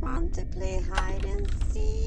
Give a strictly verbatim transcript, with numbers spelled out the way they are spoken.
want to play hide and seek?